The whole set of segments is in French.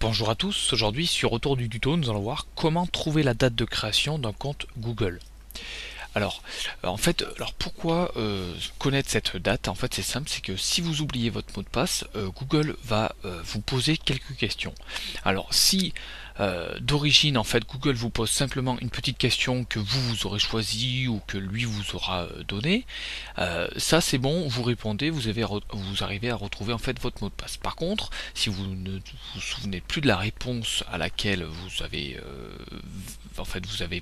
Bonjour à tous, aujourd'hui sur Autour du Tuto, nous allons voir comment trouver la date de création d'un compte Google. Alors, pourquoi connaître cette date? En fait, c'est simple, c'est que si vous oubliez votre mot de passe, Google va vous poser quelques questions. Alors, si d'origine, en fait, Google vous pose simplement une petite question que vous aurez choisie ou que lui vous aura donnée, ça c'est bon, vous répondez, vous arrivez à retrouver en fait votre mot de passe. Par contre, si vous ne vous souvenez plus de la réponse à laquelle vous avez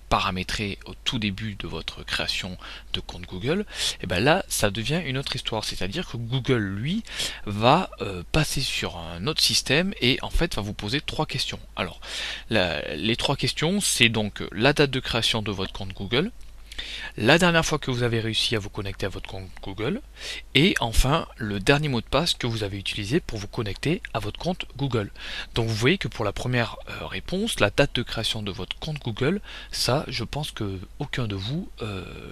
paramétré au tout début de votre création de compte Google, et bien là ça devient une autre histoire, c'est-à-dire que Google lui va passer sur un autre système et en fait va vous poser trois questions. Alors les trois questions, c'est donc la date de création de votre compte Google, la dernière fois que vous avez réussi à vous connecter à votre compte Google, et enfin le dernier mot de passe que vous avez utilisé pour vous connecter à votre compte Google. Donc vous voyez que pour la première réponse, la date de création de votre compte Google, ça je pense que aucun de vous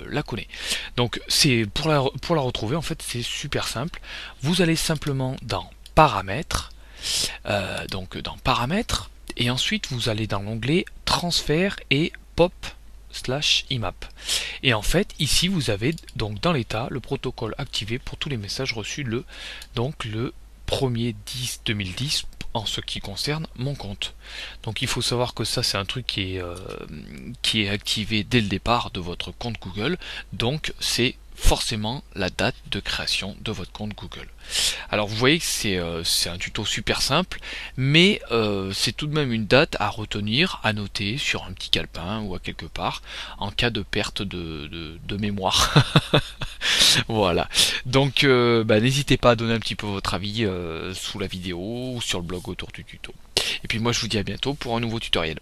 la connaît. Donc c'est pour la retrouver, en fait c'est super simple, vous allez simplement dans paramètres, et ensuite vous allez dans l'onglet transfert et pop/imap. Et en fait ici vous avez donc dans l'état le protocole activé pour tous les messages reçus le 1er 10 2010, en ce qui concerne mon compte. Donc il faut savoir que ça c'est un truc qui est activé dès le départ de votre compte Google, donc c'est forcément la date de création de votre compte Google. Alors vous voyez que c'est un tuto super simple, mais c'est tout de même une date à retenir, à noter sur un petit calepin ou à quelque part, en cas de perte de mémoire. Voilà, donc n'hésitez pas à donner un petit peu votre avis sous la vidéo ou sur le blog Autour du Tuto. Et puis moi je vous dis à bientôt pour un nouveau tutoriel.